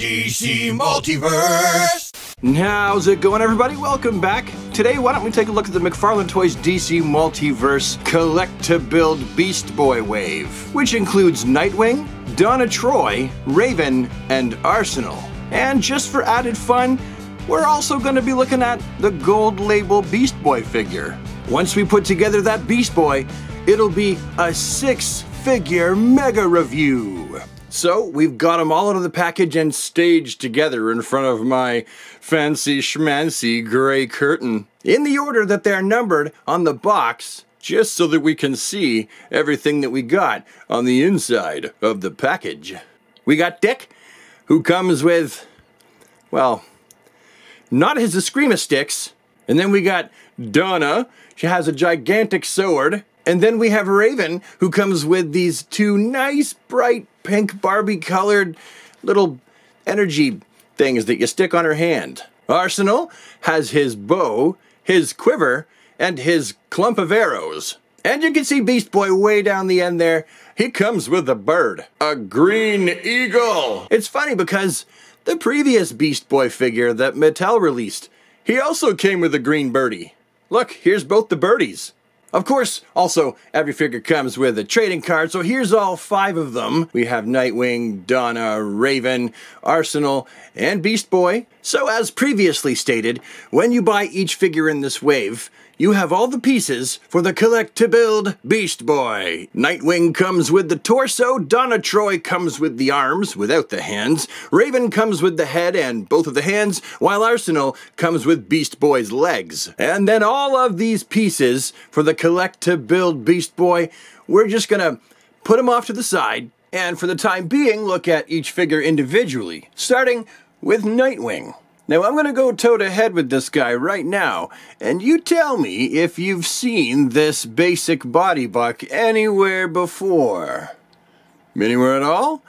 DC Multiverse! How's it going, everybody? Welcome back. Today, why don't we take a look at the McFarlane Toys DC Multiverse Collect to Build Beast Boy wave, which includes Nightwing, Donna Troy, Raven, and Arsenal. And just for added fun, we're also going to be looking at the Gold Label Beast Boy figure. Once we put together that Beast Boy, it'll be a 6-figure mega review. So we've got them all out of the package and staged together in front of my fancy schmancy gray curtain, in the order that they're numbered on the box, just so that we can see everything that we got on the inside of the package. We got Dick, who comes with, well, not his Eskrima sticks. And then we got Donna, she has a gigantic sword. And then we have Raven, who comes with these two nice, bright, pink Barbie-colored little energy things that you stick on her hand. Arsenal has his bow, his quiver, and his clump of arrows. And you can see Beast Boy way down the end there. He comes with a bird, a green eagle. It's funny because the previous Beast Boy figure that Mattel released, he also came with a green birdie. Look, here's both the birdies. Of course, also, every figure comes with a trading card, so here's all 5 of them. We have Nightwing, Donna, Raven, Arsenal, and Beast Boy. So as previously stated, when you buy each figure in this wave, you have all the pieces for the Collect to Build Beast Boy. Nightwing comes with the torso, Donna Troy comes with the arms, without the hands, Raven comes with the head and both of the hands, while Arsenal comes with Beast Boy's legs. And then all of these pieces for the Collect to Build Beast Boy, we're just gonna put them off to the side, and for the time being, look at each figure individually, starting with Nightwing. Now I'm gonna go toe to head with this guy right now, and you tell me if you've seen this basic body buck anywhere before. Anywhere at all?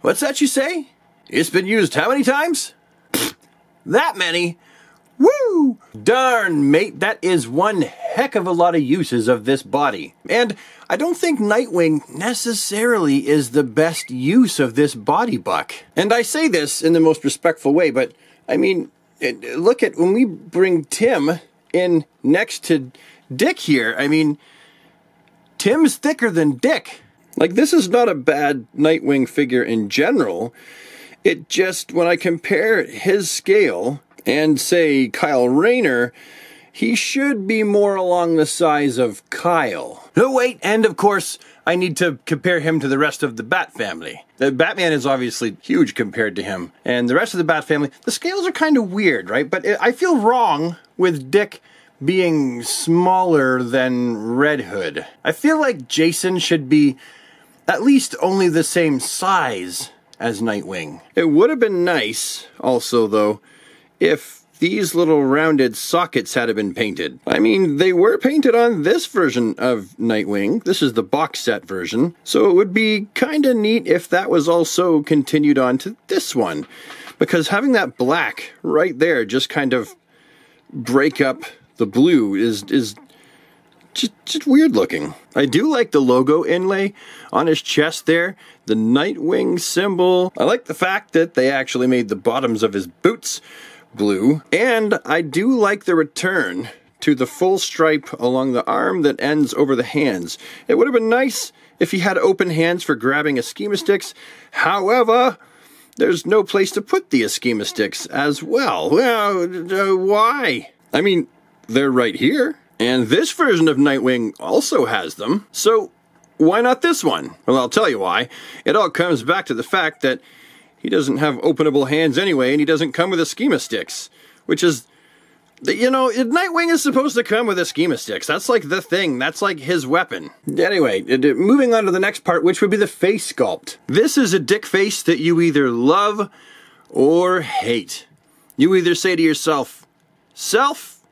What's that you say? It's been used how many times? That many? Woo! Darn, mate, that is one heck of a lot of uses of this body. And I don't think Nightwing necessarily is the best use of this body buck. And I say this in the most respectful way, but I mean, look at when we bring Tim in next to Dick here. I mean, Tim's thicker than Dick. Like, this is not a bad Nightwing figure in general. It just, when I compare his scale and, say, Kyle Rayner, he should be more along the size of Kyle. Oh, wait, and of course, I need to compare him to the rest of the Bat Family. The Batman is obviously huge compared to him, and the rest of the Bat Family, the scales are kind of weird, right? But I feel wrong with Dick being smaller than Red Hood. I feel like Jason should be at least only the same size as Nightwing. It would have been nice, also, though, if these little rounded sockets had been painted. I mean, they were painted on this version of Nightwing. This is the box set version. So it would be kind of neat if that was also continued on to this one, because having that black right there just kind of break up the blue is just weird looking. I do like the logo inlay on his chest there, the Nightwing symbol. I like the fact that they actually made the bottoms of his boots blue, and I do like the return to the full stripe along the arm that ends over the hands. It would have been nice if he had open hands for grabbing Eskrima sticks. However, there's no place to put the Eskrima sticks as well. Well, why? I mean, they're right here, and this version of Nightwing also has them, so why not this one? Well, I'll tell you why. It all comes back to the fact that he doesn't have openable hands anyway, and he doesn't come with Eskrima sticks, which is, you know, Nightwing is supposed to come with Eskrima sticks. That's like the thing. That's like his weapon. Anyway, moving on to the next part, which would be the face sculpt. This is a Dick face that you either love or hate. You either say to yourself, self,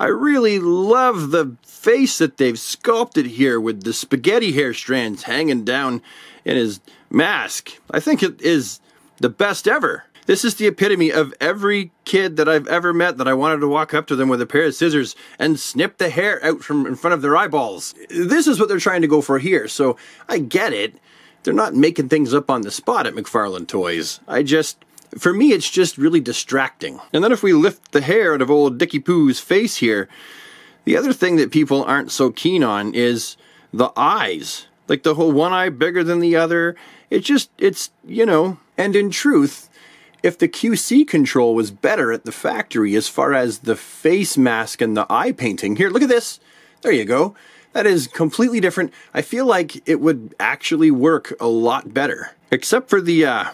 I really love the face that they've sculpted here with the spaghetti hair strands hanging down in his mask. I think it is the best ever. This is the epitome of every kid that I've ever met that I wanted to walk up to them with a pair of scissors and snip the hair out from in front of their eyeballs. This is what they're trying to go for here, so I get it. they're not making things up on the spot at McFarlane Toys. For me, it's just really distracting. And then if we lift the hair out of old Dickie Pooh's face here, the other thing that people aren't so keen on is the eyes. Like the whole one eye bigger than the other. It's, you know. And in truth, if the QC control was better at the factory as far as the face mask and the eye painting. Here, look at this. There you go. That is completely different. I feel like it would actually work a lot better. Except for the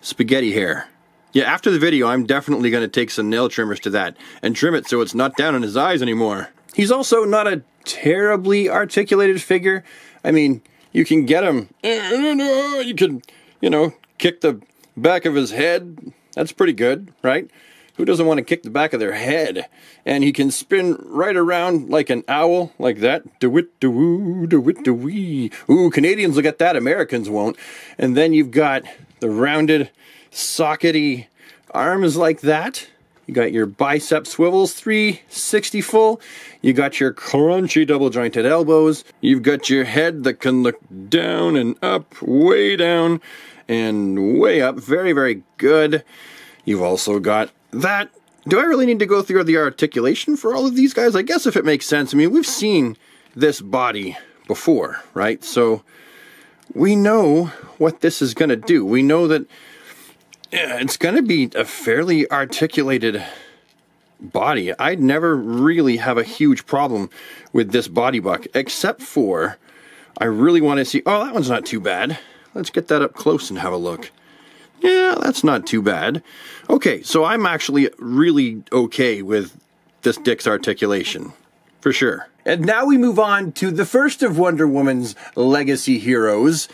spaghetti hair. Yeah, after the video, I'm definitely going to take some nail trimmers to that and trim it so it's not down on his eyes anymore. He's also not a terribly articulated figure. I mean, you can get him. You can, you know, kick the back of his head. That's pretty good, right? Who doesn't want to kick the back of their head? And he can spin right around like an owl, like that. Do-wit, do-woo, do-wit, do-wee. Ooh, Canadians will get that. Americans won't. And then you've got the rounded, sockety arms like that. You got your bicep swivels, 360 full. You got your crunchy double jointed elbows. You've got your head that can look down and up, way down and way up. Very, very good. You've also got that. Do I really need to go through the articulation for all of these guys? I guess if it makes sense. I mean, we've seen this body before, right? So we know what this is going to do. We know that it's going to be a fairly articulated body. I'd never really have a huge problem with this body buck, except for I really want to see... Oh, that one's not too bad. Let's get that up close and have a look. Yeah, that's not too bad. Okay, so I'm actually really okay with this dick's articulation, for sure. And now we move on to the first of Wonder Woman's legacy heroes,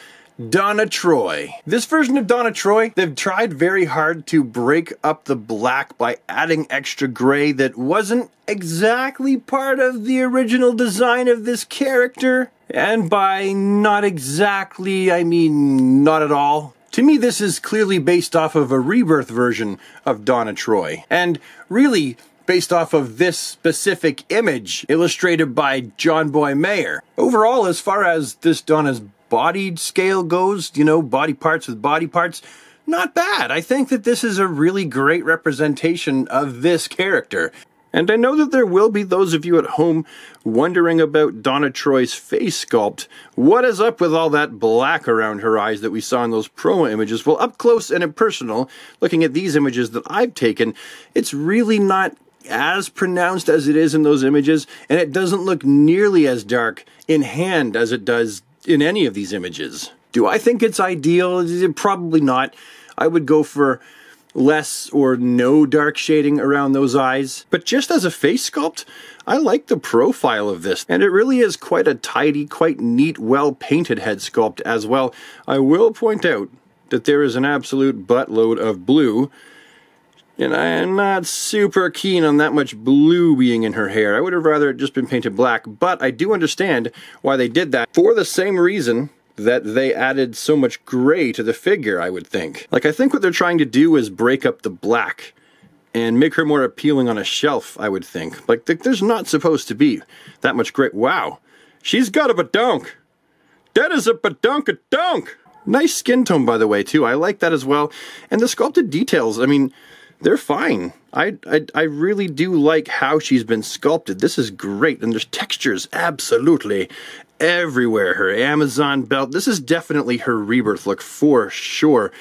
Donna Troy. This version of Donna Troy, they've tried very hard to break up the black by adding extra gray that wasn't exactly part of the original design of this character. And by not exactly, I mean not at all. To me, this is clearly based off of a rebirth version of Donna Troy. And really, based off of this specific image illustrated by John Boy Mayer. Overall, as far as this Donna's body scale goes, you know, body parts with body parts, not bad. I think that this is a really great representation of this character. And I know that there will be those of you at home wondering about Donna Troy's face sculpt. What is up with all that black around her eyes that we saw in those promo images? Well, up close and impersonal, looking at these images that I've taken, it's really not as pronounced as it is in those images, and it doesn't look nearly as dark in hand as it does in any of these images. Do I think it's ideal? Probably not. I would go for less or no dark shading around those eyes. But just as a face sculpt, I like the profile of this, and it really is quite a tidy, quite neat, well-painted head sculpt as well. I will point out that there is an absolute buttload of blue, and I am not super keen on that much blue being in her hair. I would have rather it just been painted black, but I do understand why they did that for the same reason that they added so much gray to the figure, I would think. Like, I think what they're trying to do is break up the black and make her more appealing on a shelf, I would think. Like, there's not supposed to be that much gray. Wow, she's got a badonk. That is a badonkadonk. Nice skin tone, by the way, too. I like that as well. And the sculpted details, I mean, they're fine. I really do like how she's been sculpted. This is great. And there's textures absolutely everywhere. Her Amazon belt. This is definitely her rebirth look for sure.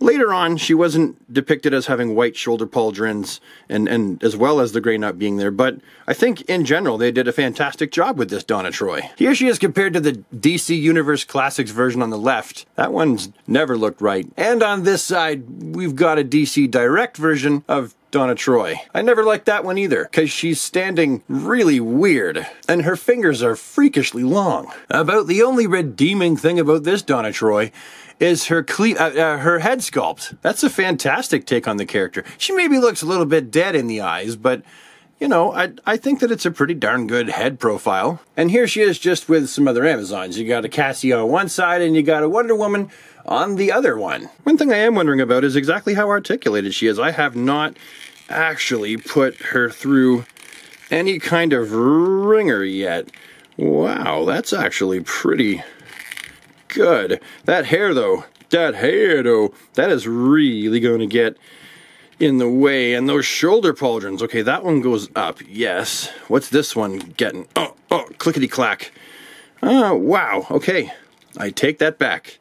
Later on, she wasn't depicted as having white shoulder pauldrons and as well as the gray not being there. But I think in general, they did a fantastic job with this Donna Troy. Here she is compared to the DC Universe Classics version on the left. That one's never looked right. And on this side, we've got a DC Direct version of Donna Troy. I never liked that one either, because she's standing really weird, and her fingers are freakishly long. About the only redeeming thing about this Donna Troy is her her head sculpt. That's a fantastic take on the character. She maybe looks a little bit dead in the eyes, but, you know, I think that it's a pretty darn good head profile. And here she is just with some other Amazons. You got a Cassie on one side, and you got a Wonder Woman on the other one. One thing I am wondering about is exactly how articulated she is. I have not actually put her through any kind of ringer yet. Wow, that's actually pretty good. That hair, though. That is really going to get in the way. And those shoulder pauldrons. Okay, that one goes up. Yes. What's this one getting? Oh, oh, clickety-clack. Oh, wow. Okay. I take that back.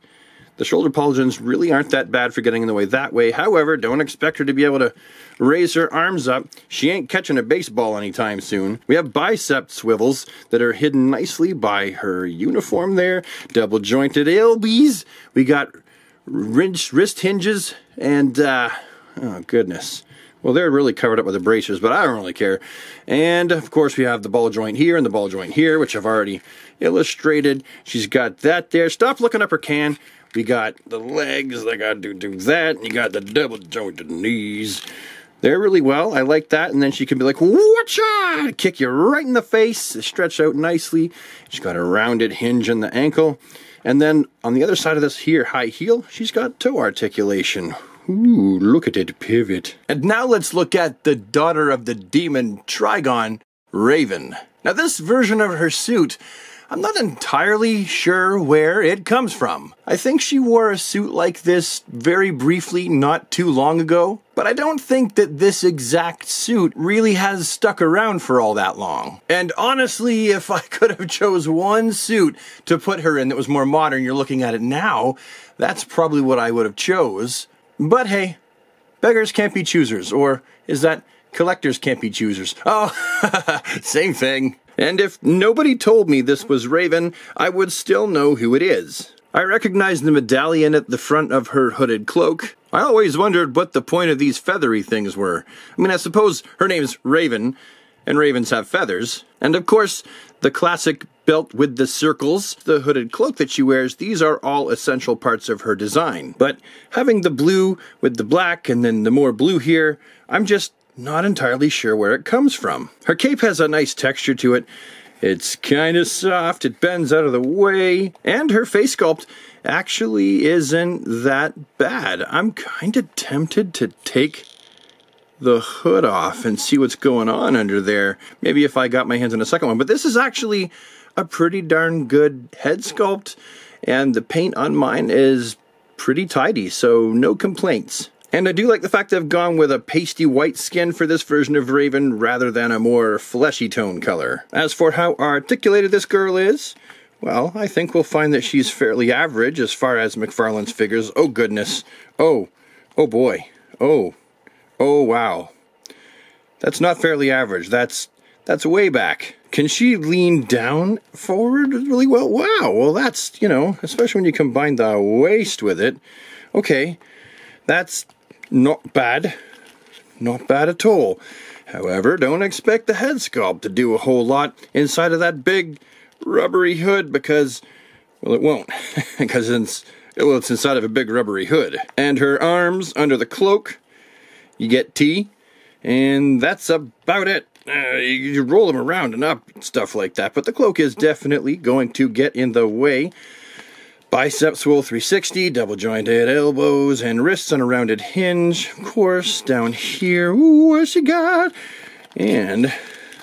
The shoulder pauldrons really aren't that bad for getting in the way that way. However, don't expect her to be able to raise her arms up. She ain't catching a baseball anytime soon. We have bicep swivels that are hidden nicely by her uniform there. Double jointed LBs. We got wrist hinges and, oh goodness. Well, they're really covered up with the bracers, but I don't really care. And, of course, we have the ball joint here and the ball joint here, which I've already illustrated. She's got that there. Stop looking up her can. We got the legs. I got to do that. And you got the double jointed knees. They're really well. I like that. And then she can be like, watcha! Kick you right in the face. Stretch out nicely. She's got a rounded hinge in the ankle. And then on the other side of this here high heel, she's got toe articulation. Ooh, look at it pivot. And now let's look at the daughter of the demon Trigon, Raven. Now this version of her suit, I'm not entirely sure where it comes from. I think she wore a suit like this very briefly not too long ago, but I don't think that this exact suit really has stuck around for all that long. And honestly, if I could have chose one suit to put her in that was more modern, you're looking at it now, that's probably what I would have chose. But hey, beggars can't be choosers, or is that collectors can't be choosers? Oh, same thing. And if nobody told me this was Raven, I would still know who it is. I recognize the medallion at the front of her hooded cloak. I always wondered what the point of these feathery things were. I mean, I suppose her name's Raven, and ravens have feathers. And of course, the classic belt with the circles, the hooded cloak that she wears, these are all essential parts of her design. But having the blue with the black and then the more blue here, I'm just not entirely sure where it comes from. Her cape has a nice texture to it. It's kind of soft, it bends out of the way, and her face sculpt actually isn't that bad. I'm kind of tempted to take the hood off and see what's going on under there. Maybe if I got my hands on a second one, but this is actually a pretty darn good head sculpt, and the paint on mine is pretty tidy, so no complaints. And I do like the fact that I've gone with a pasty white skin for this version of Raven rather than a more fleshy tone color. As for how articulated this girl is, well, I think we'll find that she's fairly average as far as McFarlane's figures. Oh goodness. Oh. Oh boy. Oh. Oh wow. That's not fairly average. That's way back. Can she lean down forward really well? Wow, well that's, you know, especially when you combine the waist with it. Okay, that's not bad. Not bad at all. However, don't expect the head sculpt to do a whole lot inside of that big rubbery hood because, well, it won't. Because it's inside of a big rubbery hood. And her arms under the cloak, you get T, and that's about it. You roll them around and up, stuff like that. But the cloak is definitely going to get in the way. Bicep swivel 360, double jointed elbows and wrists on a rounded hinge. Of course, down here, ooh, what's she got? And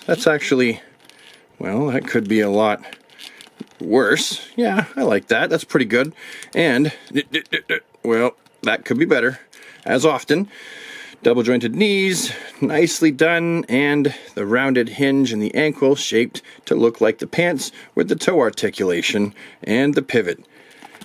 that's actually, well, that could be a lot worse. Yeah, I like that. That's pretty good. And, well, that could be better, as often. Double jointed knees, nicely done, and the rounded hinge in the ankle shaped to look like the pants with the toe articulation and the pivot.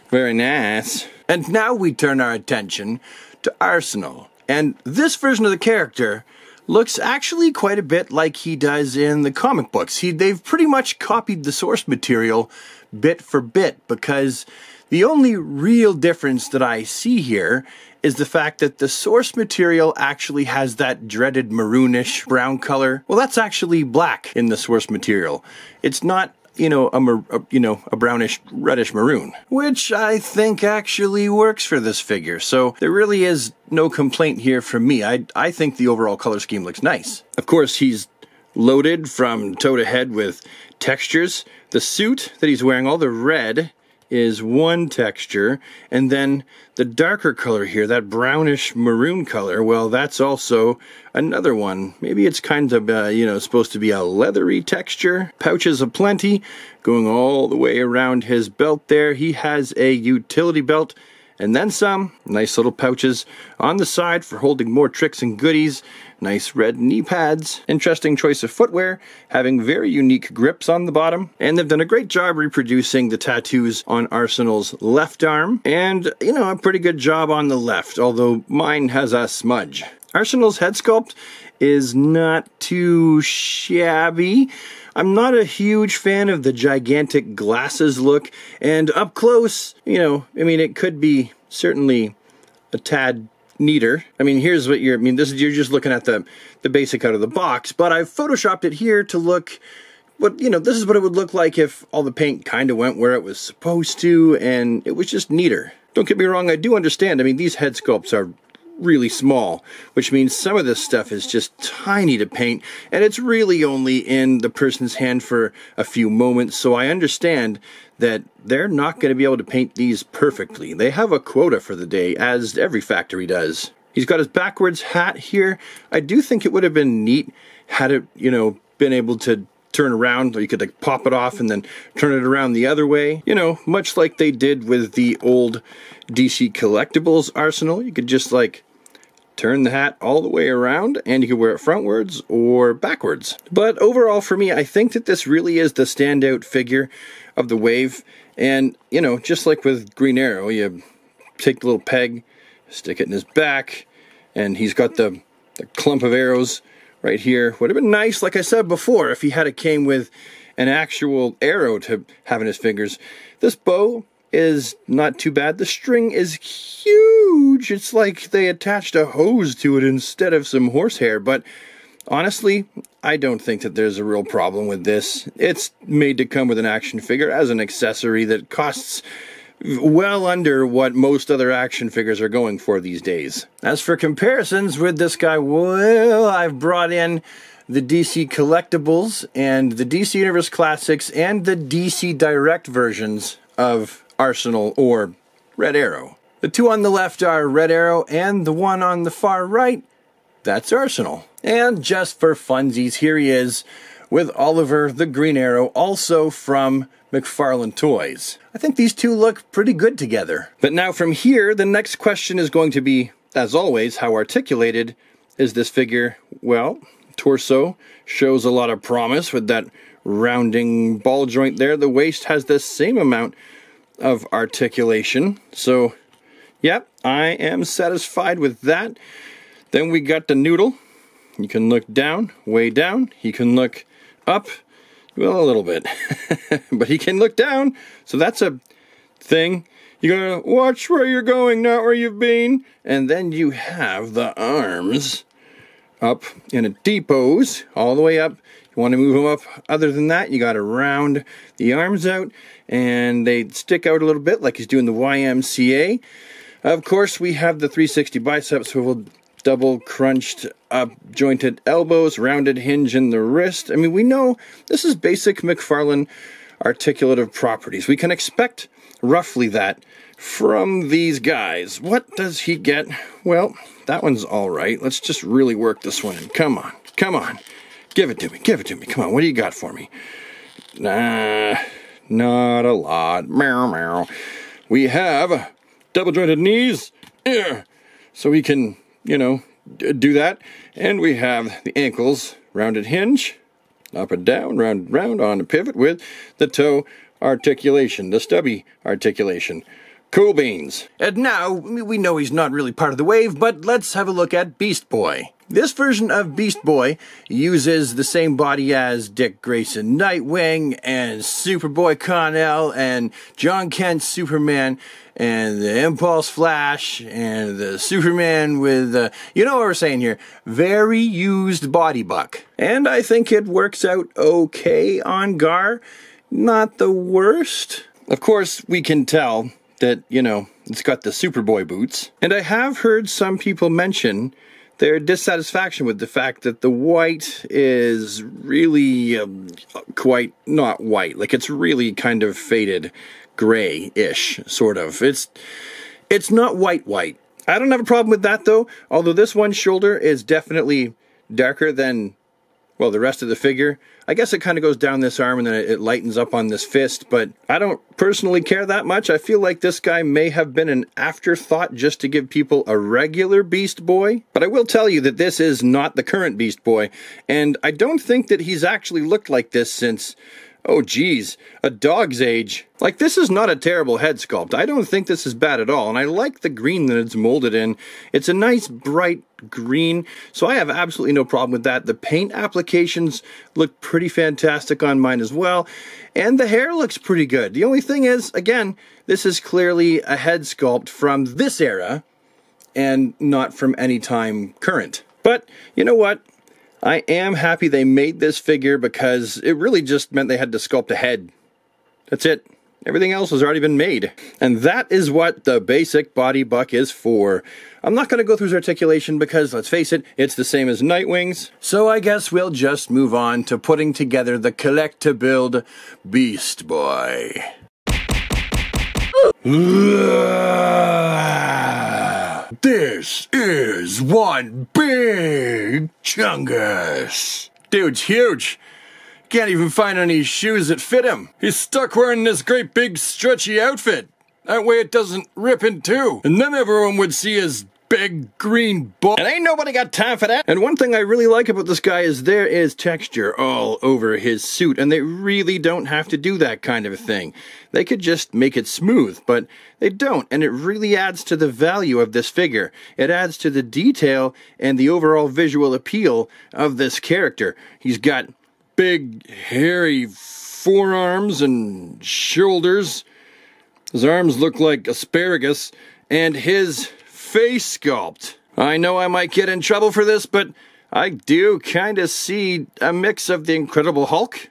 Very nice. And now we turn our attention to Arsenal. And this version of the character looks actually quite a bit like he does in the comic books. They've pretty much copied the source material bit for bit because the only real difference that I see here is the fact that the source material actually has that dreaded maroonish brown color. Well, that's actually black in the source material. It's not, you know, a brownish reddish maroon, which I think actually works for this figure. So there really is no complaint here from me. I think the overall color scheme looks nice. Of course, he's loaded from toe to head with textures. The suit that he's wearing, all the red is one texture, and then the darker color here, that brownish maroon color, well, that's also another one. Maybe it's kind of, you know, supposed to be a leathery texture. Pouches aplenty, going all the way around his belt there. He has a utility belt, and then some. Nice little pouches on the side for holding more tricks and goodies. Nice red knee pads. Interesting choice of footwear, having very unique grips on the bottom. And they've done a great job reproducing the tattoos on Arsenal's left arm. And, you know, a pretty good job on the left, although mine has a smudge. Arsenal's head sculpt is not too shabby. I'm not a huge fan of the gigantic glasses look, and up close, you know, I mean, it could be certainly a tad neater. I mean, here's what you're, I mean, this is, you're just looking at the basic out of the box, but I've photoshopped it here to look, but, you know, this is what it would look like if all the paint kind of went where it was supposed to, and it was just neater. Don't get me wrong, I do understand, I mean, these head sculpts are really small, which means some of this stuff is just tiny to paint, and it's really only in the person's hand for a few moments, so I understand that they're not going to be able to paint these perfectly. They have a quota for the day, as every factory does. He's got his backwards hat here. I do think it would have been neat had it, you know, been able to turn around, or you could like pop it off and then turn it around the other way. You know, much like they did with the old DC Collectibles Arsenal, you could just like turn the hat all the way around, and you can wear it frontwards or backwards. But overall for me, I think that this really is the standout figure of the wave. And, you know, just like with Green Arrow, you take the little peg, stick it in his back, and he's got the clump of arrows right here. Would have been nice, like I said before, if he had it came with an actual arrow to have in his fingers. This bow is not too bad. The string is huge. It's like they attached a hose to it instead of some horsehair, but honestly, I don't think that there's a real problem with this. It's made to come with an action figure as an accessory that costs well under what most other action figures are going for these days. As for comparisons with this guy, well, I've brought in the DC Collectibles and the DC Universe Classics and the DC Direct versions of Arsenal or Red Arrow. The two on the left are Red Arrow, and the one on the far right, that's Arsenal. And just for funsies, here he is with Oliver the Green Arrow, also from McFarlane Toys. I think these two look pretty good together. But now from here, the next question is going to be, as always, how articulated is this figure? Well, torso shows a lot of promise with that rounding ball joint there. The waist has the same amount of articulation. So, yep, I am satisfied with that. Then we got the noodle. You can look down, way down. He can look up, well, a little bit. But he can look down, so that's a thing. You gotta watch where you're going, not where you've been. And then you have the arms up in a depose, all the way up. You want to move them up. Other than that, you got to round the arms out, and they stick out a little bit like he's doing the YMCA. Of course, we have the 360 biceps, swiveled, double crunched up, jointed elbows, rounded hinge in the wrist. I mean, we know this is basic McFarlane articulative properties. We can expect roughly that from these guys. What does he get? Well, that one's all right. Let's just really work this one in. Come on, come on. Give it to me, give it to me. Come on, what do you got for me? Nah, not a lot. Meow, meow. We have double jointed knees. So we can, you know, do that. And we have the ankles, rounded hinge, up and down, round, round, on a pivot with the toe articulation, the stubby articulation. Cool beans. And now, we know he's not really part of the wave, but let's have a look at Beast Boy. This version of Beast Boy uses the same body as Dick Grayson Nightwing and Superboy Connell and John Kent Superman and the Impulse Flash and the Superman with the, you know what we're saying here, very used body buck. And I think it works out okay on Gar. Not the worst. Of course, we can tell that, you know, it's got the Superboy boots. And I have heard some people mention their dissatisfaction with the fact that the white is really quite not white. Like, it's really kind of faded gray-ish, sort of. It's not white. I don't have a problem with that, though, although this one's shoulder is definitely darker than, well, the rest of the figure. I guess it kind of goes down this arm and then it lightens up on this fist, but I don't personally care that much. I feel like this guy may have been an afterthought just to give people a regular Beast Boy, but I will tell you that this is not the current Beast Boy, and I don't think that he's actually looked like this since, oh geez, a dog's age. Like, this is not a terrible head sculpt. I don't think this is bad at all, and I like the green that it's molded in. It's a nice bright green, so I have absolutely no problem with that. The paint applications look pretty fantastic on mine as well, and the hair looks pretty good. The only thing is, again, this is clearly a head sculpt from this era, and not from any time current. But, you know what? I am happy they made this figure because it really just meant they had to sculpt a head. That's it. Everything else has already been made. And that is what the basic body buck is for. I'm not going to go through his articulation because, let's face it, it's the same as Nightwing's. So I guess we'll just move on to putting together the Collect to Build Beast Boy. This is one big chungus. Dude's huge. Can't even find any shoes that fit him. He's stuck wearing this great big stretchy outfit. That way it doesn't rip in two. And then everyone would see his big green ball. And ain't nobody got time for that. And one thing I really like about this guy is there is texture all over his suit, and they really don't have to do that kind of a thing. They could just make it smooth, but they don't, and it really adds to the value of this figure. It adds to the detail and the overall visual appeal of this character. He's got big, hairy forearms and shoulders. His arms look like asparagus, and his face sculpt. I know I might get in trouble for this, but I do kind of see a mix of the Incredible Hulk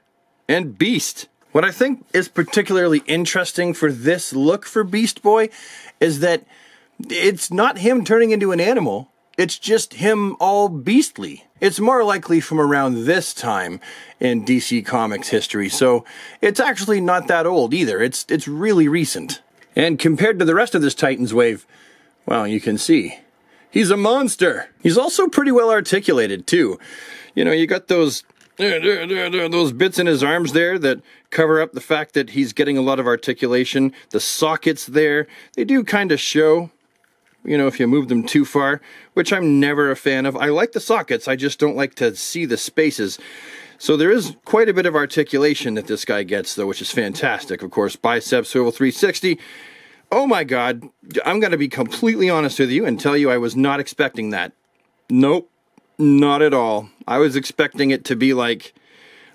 and Beast. What I think is particularly interesting for this look for Beast Boy is that it's not him turning into an animal, it's just him all beastly. It's more likely from around this time in DC Comics history, so it's actually not that old either. It's really recent. And compared to the rest of this Titans wave, well, you can see, he's a monster. He's also pretty well articulated, too. You know, you got those bits in his arms there that cover up the fact that he's getting a lot of articulation. The sockets there, they do kind of show, you know, if you move them too far, which I'm never a fan of. I like the sockets, I just don't like to see the spaces. So there is quite a bit of articulation that this guy gets, though, which is fantastic. Of course, biceps, swivel 360. Oh my God, I'm going to be completely honest with you and tell you I was not expecting that. Nope, not at all. I was expecting it to be like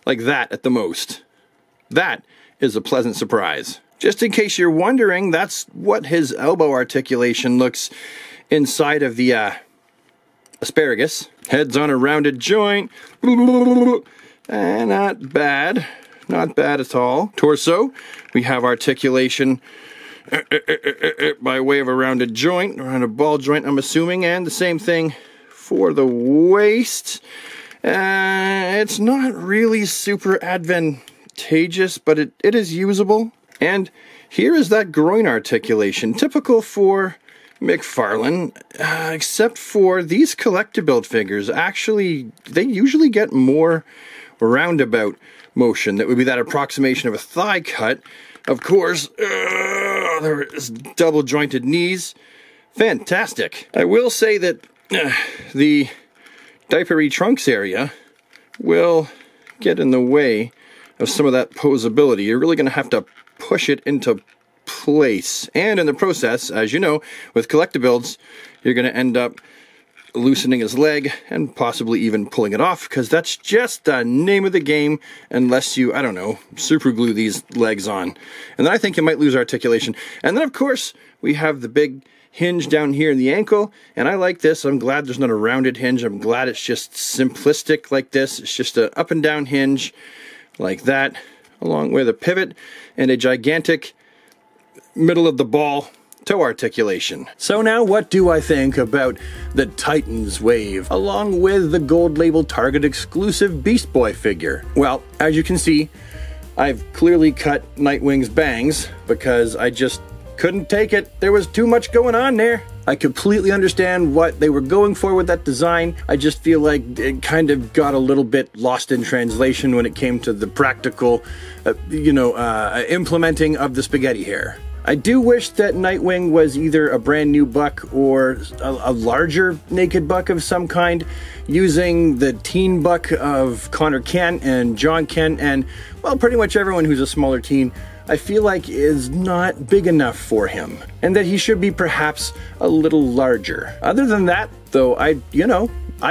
that at the most. That is a pleasant surprise. Just in case you're wondering, that's what his elbow articulation looks inside of the asparagus. Head's on a rounded joint. Not bad. Not bad at all. Torso, we have articulation by way of a rounded joint, around a ball joint, I'm assuming, and the same thing for the waist. It's not really super advantageous, but it is usable. And here is that groin articulation, typical for McFarlane, except for these Collect-to-Build figures. Actually, they usually get more roundabout motion. That would be that approximation of a thigh cut. Of course, there is double jointed knees. Fantastic. I will say that the diapery trunks area will get in the way of some of that posability. You're really going to have to push it into place. And in the process, as you know, with Collect-to-Builds, you're going to end up loosening his leg and possibly even pulling it off, because that's just the name of the game unless you, I don't know, super glue these legs on. And then I think you might lose articulation. And then of course we have the big hinge down here in the ankle, and I like this. I'm glad there's not a rounded hinge. I'm glad it's just simplistic like this. It's just an up and down hinge like that, along with a pivot and a gigantic middle of the ball toe articulation. So now what do I think about the Titans wave, along with the Gold Label Target exclusive Beast Boy figure? Well, as you can see, I've clearly cut Nightwing's bangs because I just couldn't take it. There was too much going on there. I completely understand what they were going for with that design. I just feel like it kind of got a little bit lost in translation when it came to the practical, implementing of the spaghetti hair. I do wish that Nightwing was either a brand new buck or a larger naked buck of some kind, using the teen buck of Connor Kent and John Kent and, well, pretty much everyone who's a smaller teen, I feel like is not big enough for him, and that he should be perhaps a little larger. Other than that, though, I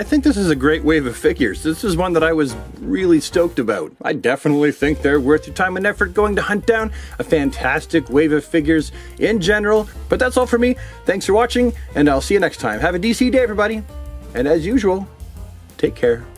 think this is a great wave of figures. This is one that I was really stoked about. I definitely think they're worth your time and effort going to hunt down. A fantastic wave of figures in general. But that's all for me. Thanks for watching, and I'll see you next time. Have a DC day, everybody. And as usual, take care.